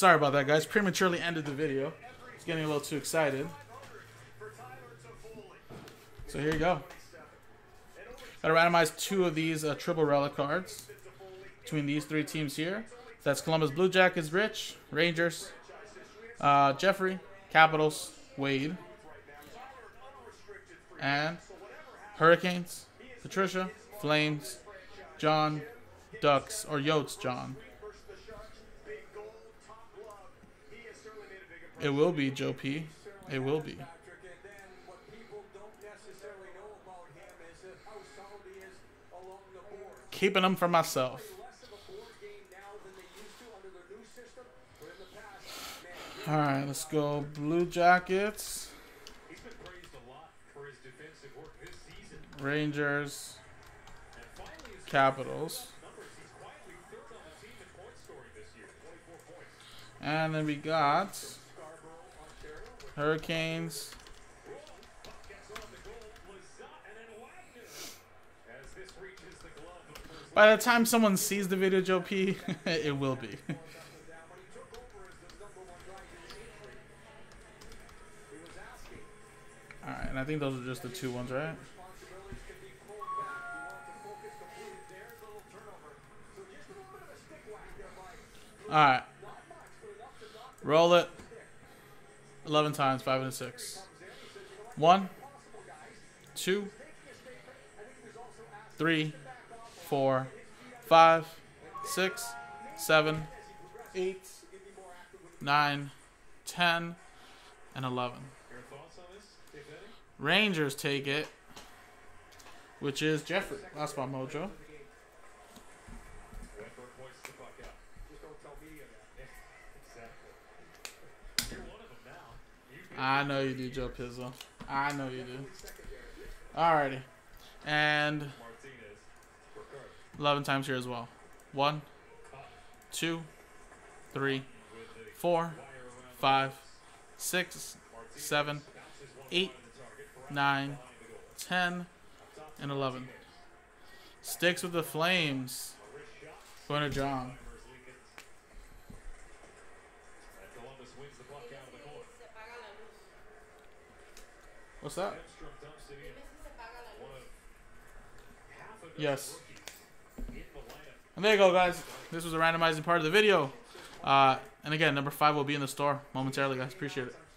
Sorry about that, guys. Prematurely ended the video. It's getting a little too excited. So here you go. Gotta randomize two of these triple relic cards between these three teams here. That's Columbus Blue Jackets, Rich, Rangers, Jeffrey, Capitals, Wade, and Hurricanes, Patricia, Flames, John, Ducks, or Yotes, John. It will be, Joe P. It will be. Keeping them for myself. All right, let's go Blue Jackets. Rangers, Capitals, and then we got Hurricanes, by the time someone sees the video, Joe P, it will be. Alright, and I think those are just the two ones, right? Alright. Roll it. 11 times, 5 and 6. 1, 2, 3, 4, 5, 6, 7, 8, 9, 10, and 11. Rangers take it, which is Jeffrey. That's my mojo. I know you do, Joe Pizzo. I know you do. Alrighty. And 11 times here as well. 1, 2, 3, 4, 5, 6, 7, 8, 9, 10, and 11. Sticks with the Flames. Going to John. What's that? Yes. And there you go, guys. This was the randomizing part of the video. And again, number 5 will be in the store momentarily, guys. Appreciate it.